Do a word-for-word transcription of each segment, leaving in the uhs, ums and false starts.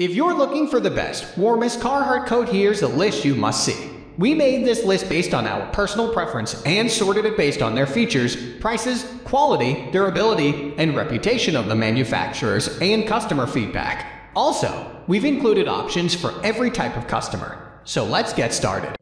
If you're looking for the best, warmest Carhartt coat, here's a list you must see. We made this list based on our personal preference and sorted it based on their features, prices, quality, durability, and reputation of the manufacturers and customer feedback. Also, we've included options for every type of customer. So let's get started.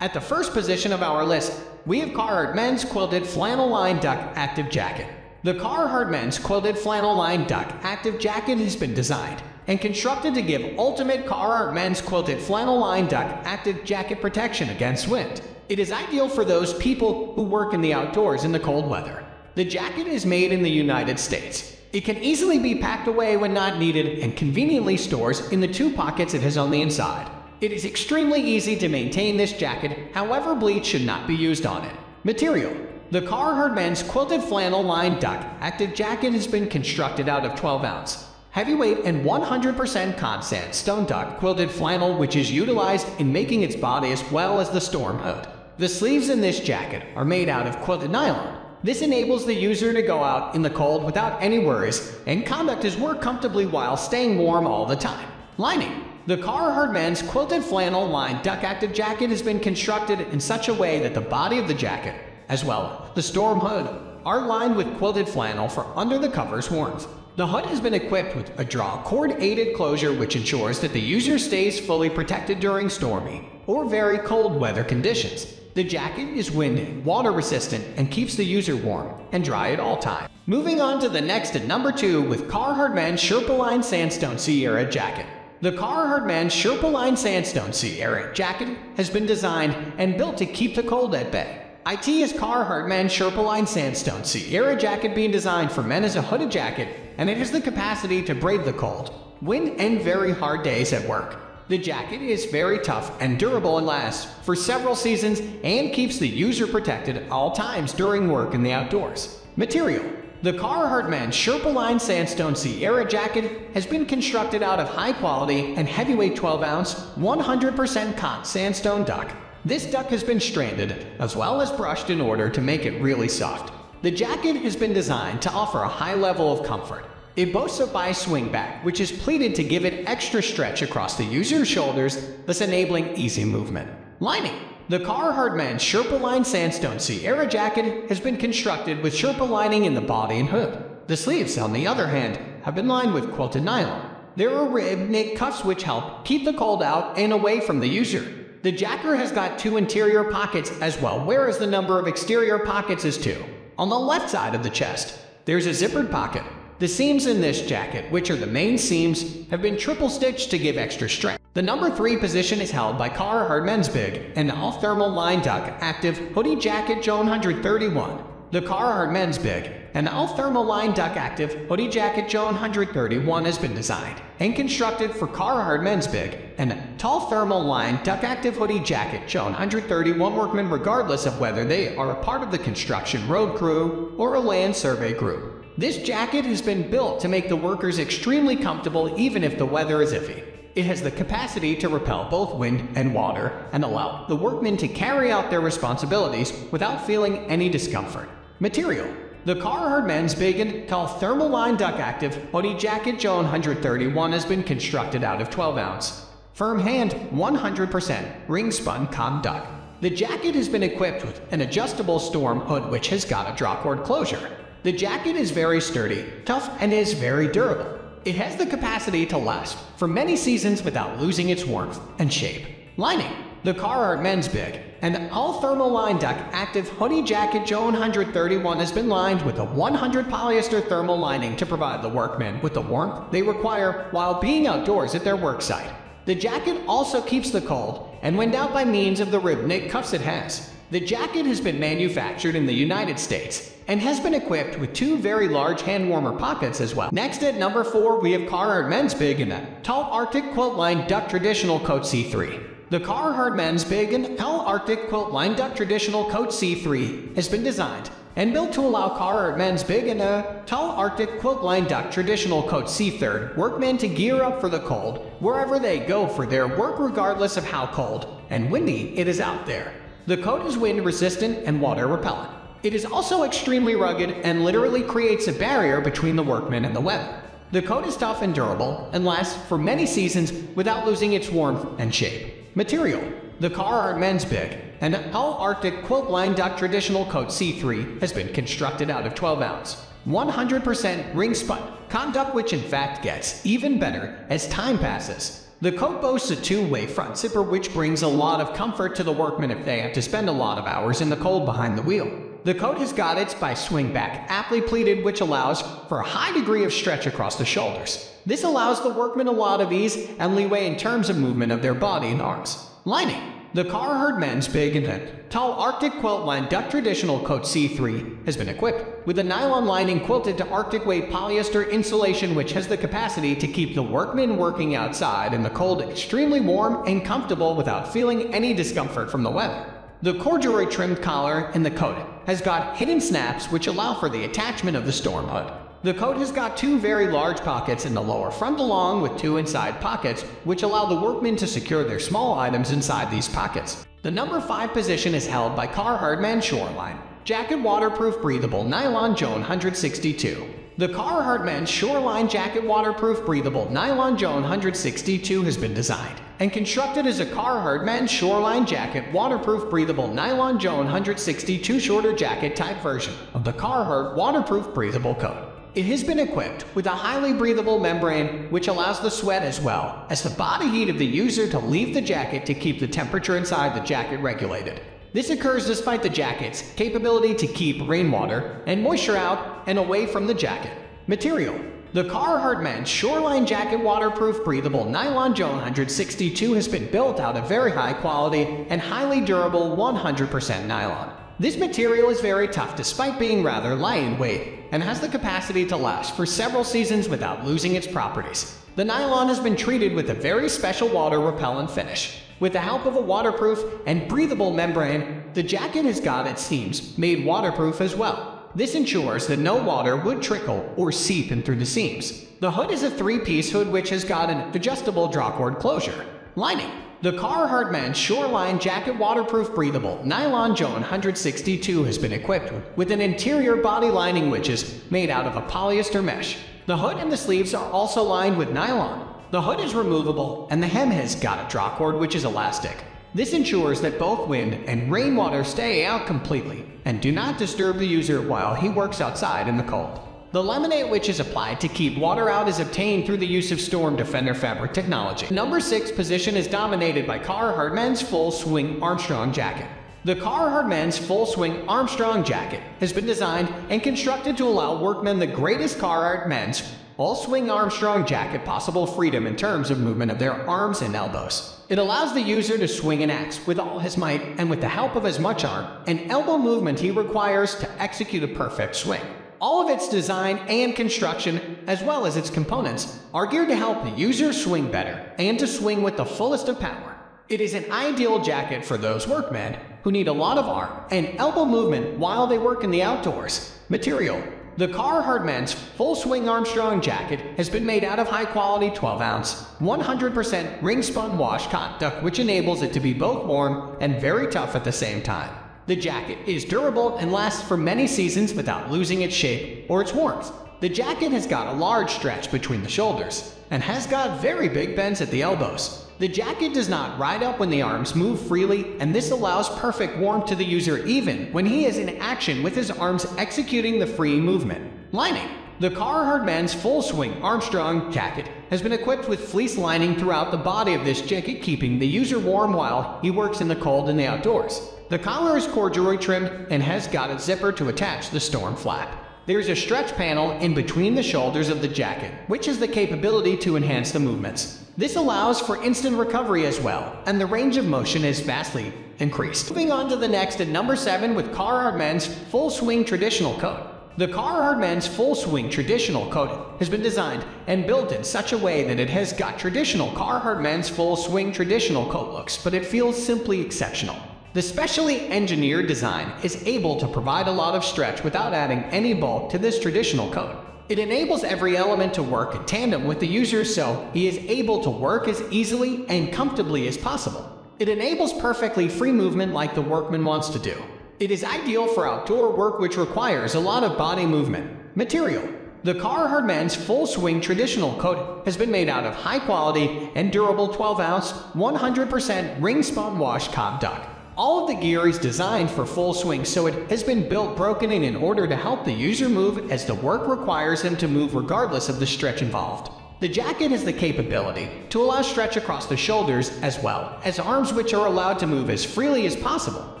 At the first position of our list, we have Carhartt Men's Quilted Flannel Lined Duck Active Jacket. The Carhartt Men's Quilted Flannel Lined Duck Active Jacket has been designed and constructed to give ultimate Carhartt Men's Quilted Flannel Lined Duck Active Jacket protection against wind. It is ideal for those people who work in the outdoors in the cold weather. The jacket is made in the United States. It can easily be packed away when not needed and conveniently stores in the two pockets it has on the inside. It is extremely easy to maintain this jacket, however bleach should not be used on it. Material. The Carhartt Men's Quilted Flannel Lined Duck Active Jacket has been constructed out of twelve ounce, heavyweight and one hundred percent cod sandstone duck quilted flannel, which is utilized in making its body as well as the storm hood. The sleeves in this jacket are made out of quilted nylon. This enables the user to go out in the cold without any worries and conduct his work comfortably while staying warm all the time. Lining. The Carhartt Men's Quilted Flannel Lined Duck Active Jacket has been constructed in such a way that the body of the jacket, as well as the storm hood, are lined with quilted flannel for under the cover's warmth. The hood has been equipped with a draw cord-aided closure which ensures that the user stays fully protected during stormy or very cold weather conditions. The jacket is wind, water resistant, and keeps the user warm and dry at all times. Moving on to the next at number two with Carhartt Men's Sherpa Line Sandstone Sierra Jacket. The Carhartt Men's Sherpa Line Sandstone Sierra Jacket has been designed and built to keep the cold at bay. It is Carhartt Men's Sherpa Line Sandstone Sierra Jacket being designed for men as a hooded jacket, and it has the capacity to brave the cold, wind, and very hard days at work. The jacket is very tough and durable and lasts for several seasons and keeps the user protected at all times during work in the outdoors. Material. The Carhartt Men's Sherpa Line Sandstone Sierra Jacket has been constructed out of high-quality and heavyweight twelve ounce, one hundred percent cotton sandstone duck. This duck has been stranded as well as brushed in order to make it really soft. The jacket has been designed to offer a high level of comfort. It boasts a bi-swing back, which is pleated to give it extra stretch across the user's shoulders, thus enabling easy movement. Lining. The Carhartt Men's Sherpa Line Sandstone Sierra Jacket has been constructed with Sherpa lining in the body and hood. The sleeves, on the other hand, have been lined with quilted nylon. There are ribbed knit cuffs which help keep the cold out and away from the user. The jacket has got two interior pockets as well, whereas the number of exterior pockets is two. On the left side of the chest, there's a zippered pocket. The seams in this jacket, which are the main seams, have been triple stitched to give extra strength. The number three position is held by Carhartt Men's Big and All Thermal Line Duck Active Hoodie Jacket J one three one. The Carhartt Men's Big and All Thermal Line Duck Active Hoodie Jacket J one three one has been designed and constructed for Carhartt Men's Big and Tall Thermal Line Duck Active Hoodie Jacket J one three one workmen, regardless of whether they are a part of the construction road crew or a land survey group. This jacket has been built to make the workers extremely comfortable even if the weather is iffy. It has the capacity to repel both wind and water and allow the workmen to carry out their responsibilities without feeling any discomfort. Material. The Carhartt Men's Big and Tall Thermal Line Duck Active Hoodie Jacket J one three one has been constructed out of twelve ounce, firm hand, one hundred percent ring spun cotton duck. The jacket has been equipped with an adjustable storm hood which has got a drop cord closure. The jacket is very sturdy, tough, and is very durable. It has the capacity to last for many seasons without losing its warmth and shape. Lining. The Carhartt Men's Big and All Thermal Line Duck Active Hoodie Jacket J one three one has been lined with a one hundred polyester thermal lining to provide the workmen with the warmth they require while being outdoors at their worksite. The jacket also keeps the cold and wind out by means of the ribbed knit cuffs it has. The jacket has been manufactured in the United States and has been equipped with two very large hand warmer pockets as well. Next at number four, we have Carhartt Men's Big and a Tall Arctic Quilt Line Duck Traditional Coat C three. The Carhartt Men's Big and Tall Arctic Quilt Line Duck Traditional Coat C three has been designed and built to allow Carhartt Men's Big and a Tall Arctic Quilt Line Duck Traditional Coat C three workmen to gear up for the cold wherever they go for their work, regardless of how cold and windy it is out there. The coat is wind resistant and water repellent. It is also extremely rugged and literally creates a barrier between the workman and the weather. The coat is tough and durable and lasts for many seasons without losing its warmth and shape. Material: the Carhartt Men's Big, an all-Arctic quilt-lined duck traditional coat C three has been constructed out of twelve ounce, one hundred percent ring spun, conduct which in fact gets even better as time passes. The coat boasts a two-way front zipper which brings a lot of comfort to the workmen if they have to spend a lot of hours in the cold behind the wheel. The coat has got its by swing back aptly pleated which allows for a high degree of stretch across the shoulders. This allows the workmen a lot of ease and leeway in terms of movement of their body and arms. Lining: the Carhartt Men's Big and then tall Arctic quilt-lined duck traditional coat C three has been equipped with a nylon lining quilted to Arctic weight polyester insulation which has the capacity to keep the workmen working outside in the cold extremely warm and comfortable without feeling any discomfort from the weather. The corduroy trimmed collar in the coat has got hidden snaps which allow for the attachment of the storm hood. The coat has got two very large pockets in the lower front along with two inside pockets which allow the workmen to secure their small items inside these pockets. The number five position is held by Carhartt Men's Shoreline Jacket Waterproof Breathable Nylon J one sixty-two. The Carhartt Men's Shoreline Jacket Waterproof Breathable Nylon J one sixty-two has been designed and constructed as a Carhartt Men's Shoreline Jacket Waterproof Breathable Nylon J one sixty-two shorter jacket type version of the Carhartt Waterproof Breathable Coat. It has been equipped with a highly breathable membrane which allows the sweat as well as the body heat of the user to leave the jacket to keep the temperature inside the jacket regulated. This occurs despite the jacket's capability to keep rainwater and moisture out and away from the jacket. Material: the Carhartt Men's Shoreline Jacket Waterproof Breathable Nylon J one sixty-two has been built out of very high quality and highly durable one hundred percent nylon. This material is very tough despite being rather light in weight and has the capacity to last for several seasons without losing its properties. The nylon has been treated with a very special water repellent finish. With the help of a waterproof and breathable membrane, the jacket has got its seams made waterproof as well. This ensures that no water would trickle or seep in through the seams. The hood is a three-piece hood which has got an adjustable drawcord closure. Lining: the Carhartt Men's Shoreline Jacket Waterproof Breathable Nylon J one sixty-two has been equipped with an interior body lining which is made out of a polyester mesh. The hood and the sleeves are also lined with nylon. The hood is removable and the hem has got a drawcord which is elastic. This ensures that both wind and rainwater stay out completely and do not disturb the user while he works outside in the cold. The laminate which is applied to keep water out is obtained through the use of Storm Defender Fabric Technology. Number six position is dominated by Carhartt Men's Full Swing Armstrong Jacket. The Carhartt Men's Full Swing Armstrong Jacket has been designed and constructed to allow workmen the greatest Carhartt Men's All Swing Armstrong Jacket possible freedom in terms of movement of their arms and elbows. It allows the user to swing an axe with all his might and with the help of as much arm and elbow movement he requires to execute a perfect swing. All of its design and construction, as well as its components, are geared to help the user swing better and to swing with the fullest of power. It is an ideal jacket for those workmen who need a lot of arm and elbow movement while they work in the outdoors. Material: the Carhartt Men's Full Swing Armstrong Jacket has been made out of high-quality twelve ounce, one hundred percent ring-spun wash cotton duck which enables it to be both warm and very tough at the same time. The jacket is durable and lasts for many seasons without losing its shape or its warmth. The jacket has got a large stretch between the shoulders and has got very big bends at the elbows. The jacket does not ride up when the arms move freely, and this allows perfect warmth to the user even when he is in action with his arms executing the free movement. Lining: the Carhartt Men's Full Swing Armstrong Jacket has been equipped with fleece lining throughout the body of this jacket, keeping the user warm while he works in the cold in the outdoors. The collar is corduroy trimmed and has got a zipper to attach the storm flap. There's a stretch panel in between the shoulders of the jacket, which has the capability to enhance the movements. This allows for instant recovery as well, and the range of motion is vastly increased. Moving on to the next at number seven with Carhartt Men's Full Swing Traditional Coat. The Carhartt Men's Full Swing Traditional Coat has been designed and built in such a way that it has got traditional Carhartt Men's Full Swing Traditional Coat looks, but it feels simply exceptional. The specially engineered design is able to provide a lot of stretch without adding any bulk to this traditional coat. It enables every element to work in tandem with the user so he is able to work as easily and comfortably as possible. It enables perfectly free movement like the workman wants to do. It is ideal for outdoor work which requires a lot of body movement. Material. The Carhartt Men's Full Swing Traditional Coat has been made out of high-quality and durable twelve ounce, one hundred percent ring-spun wash cob duck. All of the gear is designed for full swing, so it has been built broken in in order to help the user move as the work requires him to move regardless of the stretch involved. The jacket has the capability to allow stretch across the shoulders as well as arms, which are allowed to move as freely as possible.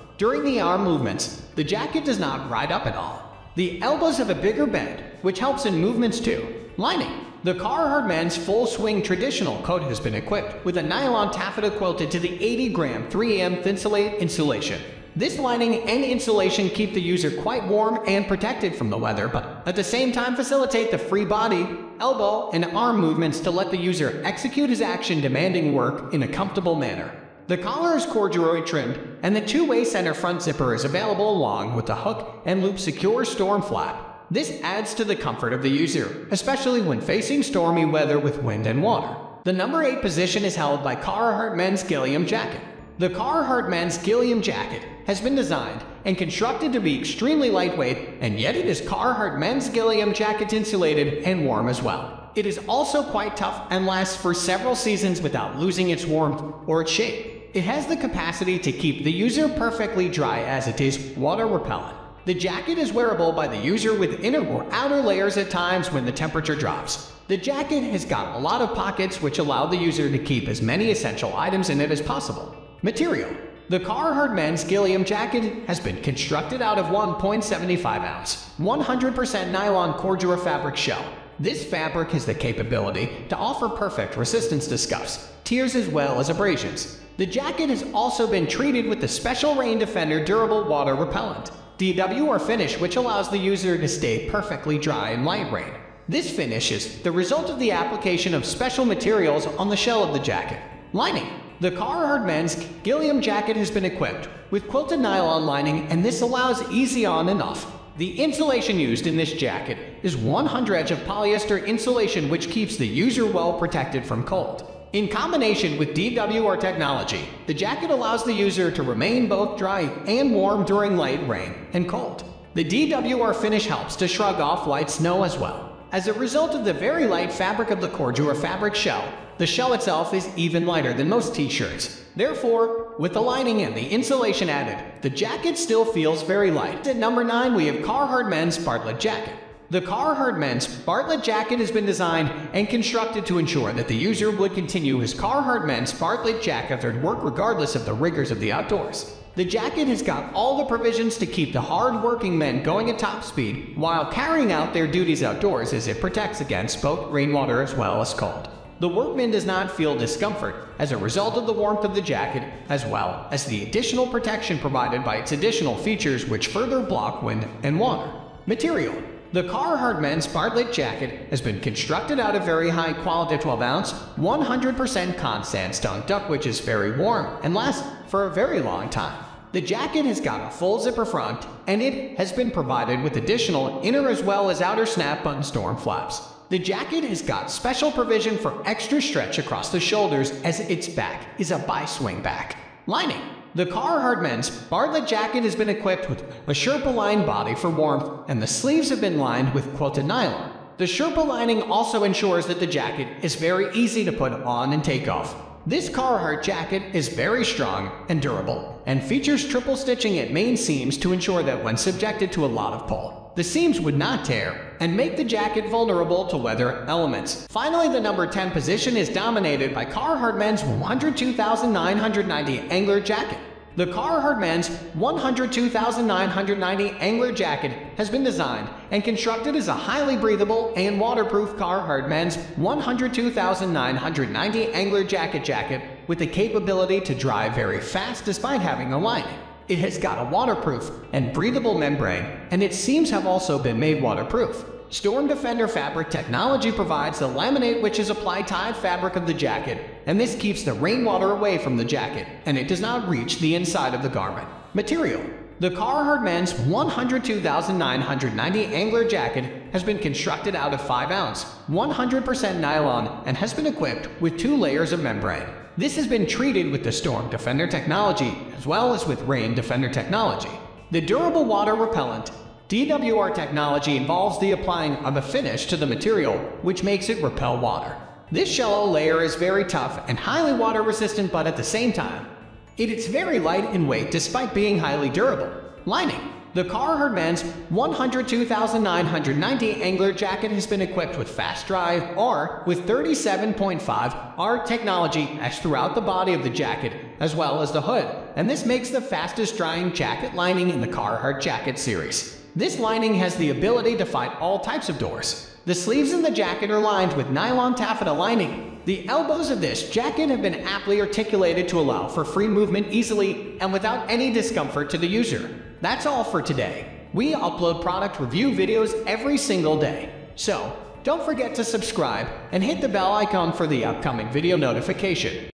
During the arm movements, the jacket does not ride up at all. The elbows have a bigger bend, which helps in movements too. Lining. The Carhartt Men's Full Swing Traditional Coat has been equipped with a nylon taffeta quilted to the eighty gram three M Thinsulate Insulation. This lining and insulation keep the user quite warm and protected from the weather, but at the same time facilitate the free body, elbow, and arm movements to let the user execute his action-demanding work in a comfortable manner. The collar is corduroy trimmed, and the two-way center front zipper is available along with the hook and loop secure storm flap. This adds to the comfort of the user, especially when facing stormy weather with wind and water. The number eight position is held by Carhartt Men's Gilliam Jacket. The Carhartt Men's Gilliam Jacket has been designed and constructed to be extremely lightweight, and yet it is Carhartt Men's Gilliam Jacket insulated and warm as well. It is also quite tough and lasts for several seasons without losing its warmth or its shape. It has the capacity to keep the user perfectly dry as it is water repellent. The jacket is wearable by the user with inner or outer layers at times when the temperature drops. The jacket has got a lot of pockets which allow the user to keep as many essential items in it as possible. Material. The Carhartt Men's Gilliam Jacket has been constructed out of one point seven five ounce, one hundred percent nylon Cordura fabric shell. This fabric has the capability to offer perfect resistance to scuffs, tears as well as abrasions. The jacket has also been treated with the special Rain Defender durable water repellent D W R finish, which allows the user to stay perfectly dry in light rain. This finish is the result of the application of special materials on the shell of the jacket. Lining. The Carhartt Men's Gilliam Jacket has been equipped with quilted nylon lining, and this allows easy on and off. The insulation used in this jacket is one hundred edge of polyester insulation, which keeps the user well protected from cold. In combination with D W R technology, the jacket allows the user to remain both dry and warm during light rain and cold. The D W R finish helps to shrug off light snow as well. As a result of the very light fabric of the Cordura fabric shell, the shell itself is even lighter than most t-shirts. Therefore, with the lining and the insulation added, the jacket still feels very light. At number nine, we have Carhartt Men's Bartlett Jacket. The Carhartt Men's Bartlett Jacket has been designed and constructed to ensure that the user would continue his Carhartt Men's Bartlett Jacket at work regardless of the rigors of the outdoors. The jacket has got all the provisions to keep the hard-working men going at top speed while carrying out their duties outdoors, as it protects against both rainwater as well as cold. The workman does not feel discomfort as a result of the warmth of the jacket, as well as the additional protection provided by its additional features which further block wind and water. Material. The Carhartt Men's Bartlett Jacket has been constructed out of very high quality twelve ounce, one hundred percent con sandstone duck, which is very warm and lasts for a very long time. The jacket has got a full zipper front, and it has been provided with additional inner as well as outer snap-on storm flaps. The jacket has got special provision for extra stretch across the shoulders, as its back is a bi-swing back. Lining. The Carhartt Men's Bartlett Jacket has been equipped with a Sherpa lined body for warmth, and the sleeves have been lined with quilted nylon. The Sherpa lining also ensures that the jacket is very easy to put on and take off. This Carhartt jacket is very strong and durable, and features triple stitching at main seams to ensure that when subjected to a lot of pull, the seams would not tear and make the jacket vulnerable to weather elements. Finally, the number ten position is dominated by Carhartt Men's one hundred two thousand nine hundred ninety Angler Jacket. The Carhartt Men's one hundred two thousand nine hundred ninety Angler Jacket has been designed and constructed as a highly breathable and waterproof Carhartt Men's one hundred two thousand nine hundred ninety Angler Jacket jacket with the capability to dry very fast despite having a lining. It has got a waterproof and breathable membrane, and its seams have also been made waterproof. Storm Defender Fabric Technology provides the laminate which is applied tied fabric of the jacket, and this keeps the rainwater away from the jacket, and it does not reach the inside of the garment. Material. The Carhartt Men's one hundred two thousand nine hundred ninety Angler Jacket has been constructed out of five ounce, one hundred percent nylon, and has been equipped with two layers of membrane. This has been treated with the Storm Defender technology as well as with Rain Defender technology. The durable water repellent D W R technology involves the applying of a finish to the material, which makes it repel water. This shallow layer is very tough and highly water resistant, but at the same time, it is very light in weight despite being highly durable. Lining. The Carhartt Men's one oh two nine nine zero Angler jacket has been equipped with Fast Dry R with thirty-seven point five R technology as throughout the body of the jacket, as well as the hood, and this makes the fastest drying jacket lining in the Carhartt jacket series. This lining has the ability to fight all types of doors. The sleeves in the jacket are lined with nylon taffeta lining. The elbows of this jacket have been aptly articulated to allow for free movement easily and without any discomfort to the user. That's all for today. We upload product review videos every single day, so don't forget to subscribe and hit the bell icon for the upcoming video notification.